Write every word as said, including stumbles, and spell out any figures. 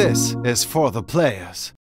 This is for the players.